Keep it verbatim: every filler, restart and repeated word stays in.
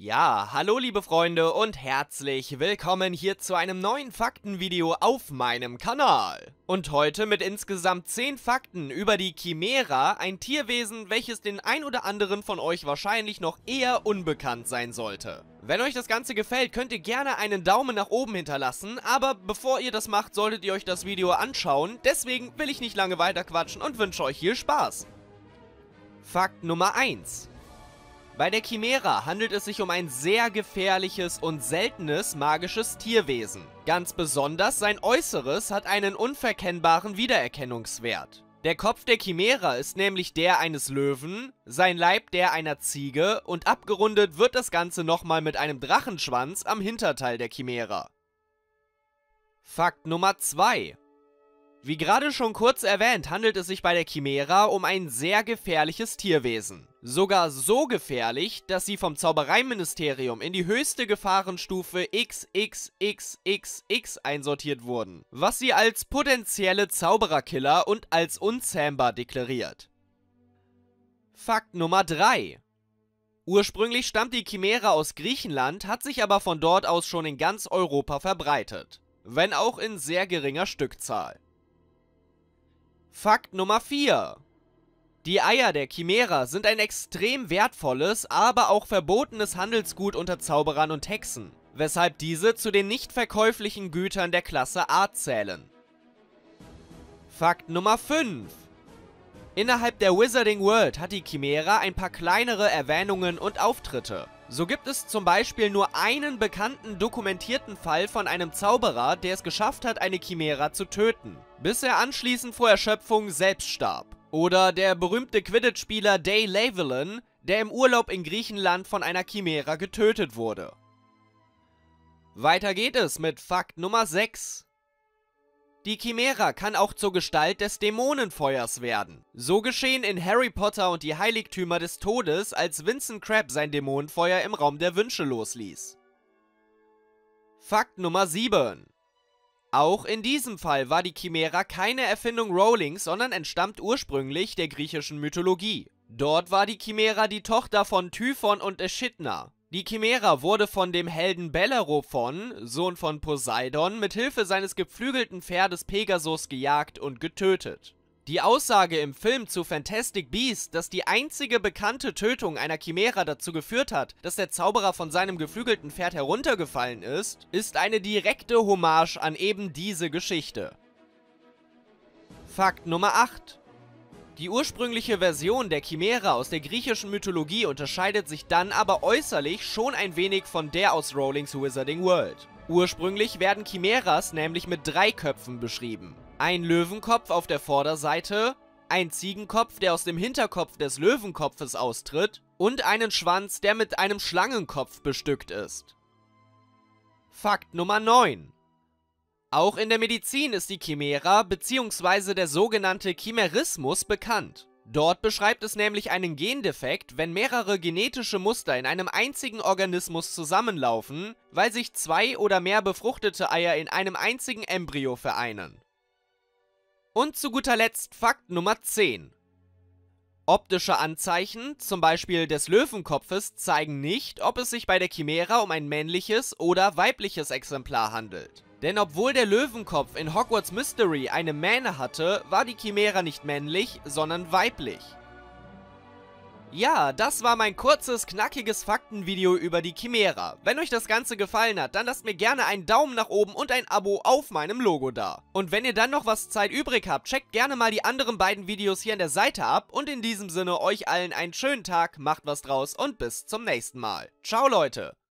Ja, hallo liebe Freunde und herzlich willkommen hier zu einem neuen Faktenvideo auf meinem Kanal. Und heute mit insgesamt zehn Fakten über die Chimära, ein Tierwesen, welches den ein oder anderen von euch wahrscheinlich noch eher unbekannt sein sollte. Wenn euch das Ganze gefällt, könnt ihr gerne einen Daumen nach oben hinterlassen, aber bevor ihr das macht, solltet ihr euch das Video anschauen. Deswegen will ich nicht lange weiter quatschen und wünsche euch viel Spaß. Fakt Nummer eins. Bei der Chimära handelt es sich um ein sehr gefährliches und seltenes magisches Tierwesen. Ganz besonders sein Äußeres hat einen unverkennbaren Wiedererkennungswert. Der Kopf der Chimära ist nämlich der eines Löwen, sein Leib der einer Ziege und abgerundet wird das Ganze nochmal mit einem Drachenschwanz am Hinterteil der Chimära. Fakt Nummer zwei. Wie gerade schon kurz erwähnt, handelt es sich bei der Chimära um ein sehr gefährliches Tierwesen. Sogar so gefährlich, dass sie vom Zaubereiministerium in die höchste Gefahrenstufe triple X einsortiert wurden, was sie als potenzielle Zaubererkiller und als unzähmbar deklariert. Fakt Nummer drei. Ursprünglich stammt die Chimära aus Griechenland, hat sich aber von dort aus schon in ganz Europa verbreitet, wenn auch in sehr geringer Stückzahl. Fakt Nummer vier. Die Eier der Chimära sind ein extrem wertvolles, aber auch verbotenes Handelsgut unter Zauberern und Hexen, weshalb diese zu den nicht verkäuflichen Gütern der Klasse A zählen. Fakt Nummer fünf. Innerhalb der Wizarding World hat die Chimära ein paar kleinere Erwähnungen und Auftritte. So gibt es zum Beispiel nur einen bekannten dokumentierten Fall von einem Zauberer, der es geschafft hat, eine Chimära zu töten, bis er anschließend vor Erschöpfung selbst starb. Oder der berühmte Quidditch-Spieler Day Levelin, der im Urlaub in Griechenland von einer Chimära getötet wurde. Weiter geht es mit Fakt Nummer sechs. Die Chimära kann auch zur Gestalt des Dämonenfeuers werden. So geschehen in Harry Potter und die Heiligtümer des Todes, als Vincent Crabbe sein Dämonenfeuer im Raum der Wünsche losließ. Fakt Nummer sieben. Auch in diesem Fall war die Chimära keine Erfindung Rowlings, sondern entstammt ursprünglich der griechischen Mythologie. Dort war die Chimära die Tochter von Typhon und Echidna. Die Chimära wurde von dem Helden Bellerophon, Sohn von Poseidon, mit Hilfe seines geflügelten Pferdes Pegasus gejagt und getötet. Die Aussage im Film zu Fantastic Beasts, dass die einzige bekannte Tötung einer Chimära dazu geführt hat, dass der Zauberer von seinem geflügelten Pferd heruntergefallen ist, ist eine direkte Hommage an eben diese Geschichte. Fakt Nummer acht. Die ursprüngliche Version der Chimära aus der griechischen Mythologie unterscheidet sich dann aber äußerlich schon ein wenig von der aus Rowlings Wizarding World. Ursprünglich werden Chimäras nämlich mit drei Köpfen beschrieben. Ein Löwenkopf auf der Vorderseite, ein Ziegenkopf, der aus dem Hinterkopf des Löwenkopfes austritt und einen Schwanz, der mit einem Schlangenkopf bestückt ist. Fakt Nummer neun. Auch in der Medizin ist die Chimära bzw. der sogenannte Chimerismus bekannt. Dort beschreibt es nämlich einen Gendefekt, wenn mehrere genetische Muster in einem einzigen Organismus zusammenlaufen, weil sich zwei oder mehr befruchtete Eier in einem einzigen Embryo vereinen. Und zu guter Letzt Fakt Nummer zehn. Optische Anzeichen, zum Beispiel des Löwenkopfes, zeigen nicht, ob es sich bei der Chimära um ein männliches oder weibliches Exemplar handelt. Denn obwohl der Löwenkopf in Hogwarts Mystery eine Mähne hatte, war die Chimära nicht männlich, sondern weiblich. Ja, das war mein kurzes, knackiges Faktenvideo über die Chimära. Wenn euch das Ganze gefallen hat, dann lasst mir gerne einen Daumen nach oben und ein Abo auf meinem Logo da. Und wenn ihr dann noch was Zeit übrig habt, checkt gerne mal die anderen beiden Videos hier an der Seite ab. Und in diesem Sinne euch allen einen schönen Tag, macht was draus und bis zum nächsten Mal. Ciao Leute!